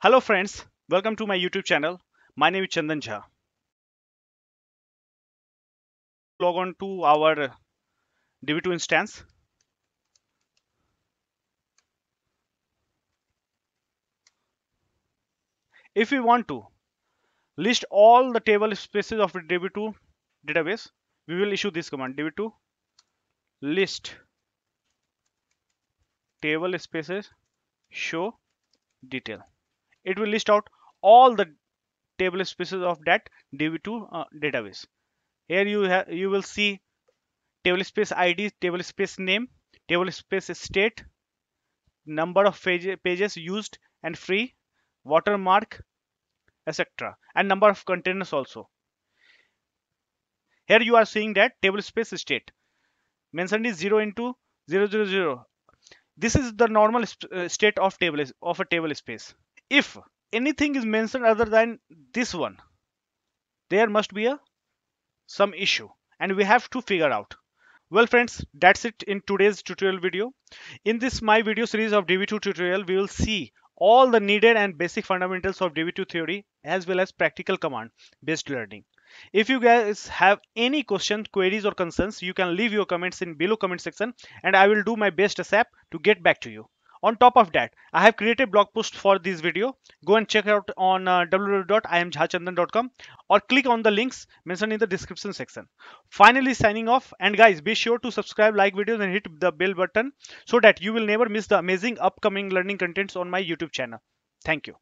Hello friends, welcome to my YouTube channel. My name is Chandan Jha. Log on to our DB2 instance. If we want to list all the table spaces of DB2 database, we will issue this command DB2 list table spaces show detail. It will list out all the table spaces of that DB2 database. Here you will see table space ID, table space name, table space state, number of pages used and free, watermark, etc. and number of containers also. Here you are seeing that table space state mentioned is 0x000. This is the normal state of a table space. If anything is mentioned other than this one, there must be some issue and we have to figure out. Well friends, that's it in today's tutorial video. In this my video series of DB2 tutorial, we will see all the needed and basic fundamentals of DB2 theory as well as practical command based learning. If you guys have any questions, queries or concerns, you can leave your comments in below comment section and I will do my best ASAP to get back to you. On top of that, I have created blog post for this video. Go and check out on www.imjhachandan.com or click on the links mentioned in the description section. Finally, signing off, and guys, be sure to subscribe, like videos and hit the bell button so that you will never miss the amazing upcoming learning contents on my YouTube channel. Thank you.